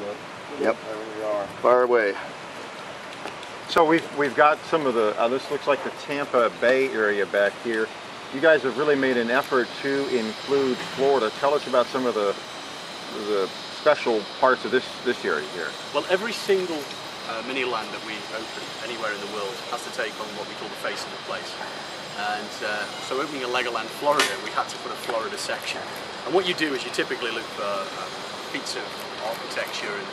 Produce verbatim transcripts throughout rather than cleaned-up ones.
good. Yep. There we are. Fire away. So we've, we've got some of the, uh, this looks like the Tampa Bay area back here. You guys have really made an effort to include Florida. Tell us about some of the, the special parts of this, this area here. Well, every single uh, Miniland that we open anywhere in the world has to take on what we call the face of the place. And uh, so opening a Legoland Florida, we had to put a Florida section. And what you do is you typically look for um, feats of architecture and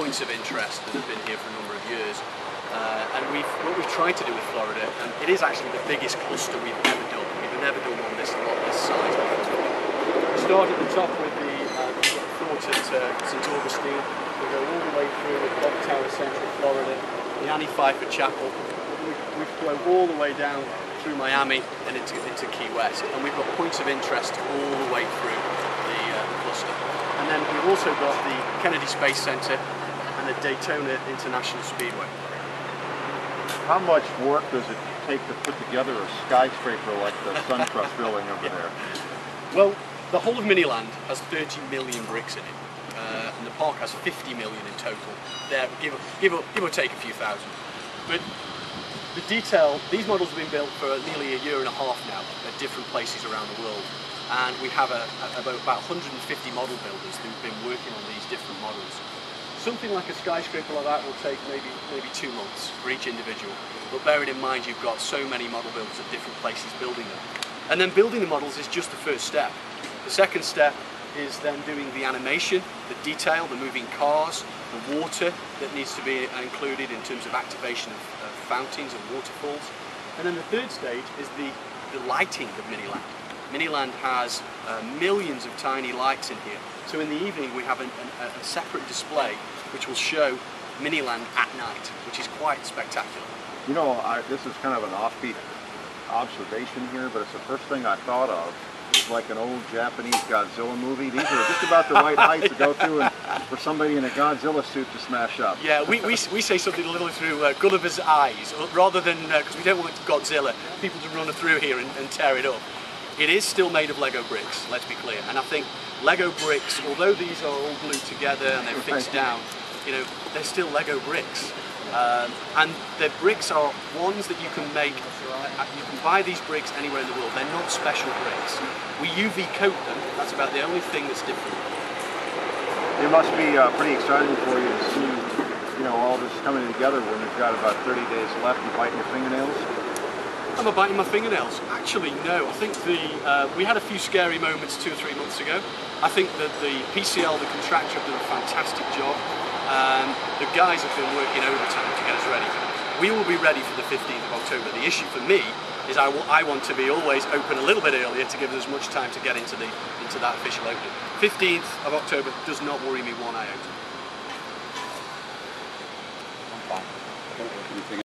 points of interest that have been here for a number of years. Uh, and we've, what we've tried to do with Florida, and it is actually the biggest cluster we've ever done. We've never done one this lot this size before. We start at the top with the uh, Fort uh, St Augustine. We go all the way through the Clock Tower Central Florida, the Annie Pfeiffer Chapel. We, we go all the way down through Miami and into, into Key West, and we've got points of interest all the way through the, uh, the cluster. And then we've also got the Kennedy Space Center and the Daytona International Speedway. How much work does it take to put together a skyscraper like the SunTrust building over yeah. there? Well, the whole of Miniland has thirty million bricks in it, uh, and the park has fifty million in total. There, give, give, give or take a few thousand. But the detail, these models have been built for nearly a year and a half now at different places around the world. And we have a, a, about one hundred fifty model builders who've been working on these different models. Something like a skyscraper like that will take maybe maybe two months for each individual. But bearing in mind you've got so many model builders at different places building them. And then building the models is just the first step. The second step is then doing the animation, the detail, the moving cars, the water that needs to be included in terms of activation of, of fountains and waterfalls. And then the third stage is the, the lighting of Miniland. Miniland has uh, millions of tiny lights in here. So in the evening we have an, an, a separate display which will show Miniland at night, which is quite spectacular. You know, I, this is kind of an offbeat observation here, but it's the first thing I thought of. It's like an old Japanese Godzilla movie. These are just about the right height to go through and for somebody in a Godzilla suit to smash up. Yeah, we, we, we say something a little through uh, Gulliver's eyes, rather than, because uh, we don't want Godzilla, people to run through here and, and tear it up. It is still made of Lego bricks, let's be clear, and I think Lego bricks, although these are all glued together and they're fixed down, you know, they're still Lego bricks. Um, and the bricks are ones that you can make, you can buy these bricks anywhere in the world, they're not special bricks. We U V coat them, that's about the only thing that's different. It must be uh, pretty exciting for you to see, you know, all this coming together when you've got about thirty days left and biting your fingernails. Am I biting my fingernails? Actually, no. I think the uh, we had a few scary moments two or three months ago. I think that the P C L, the contractor, have done a fantastic job. Um, the guys have been working overtime to get us ready. We will be ready for the fifteenth of October. The issue for me is I, will, I want to be always open a little bit earlier to give us as much time to get into the into that official opening. fifteenth of October does not worry me one iota. I'm fine.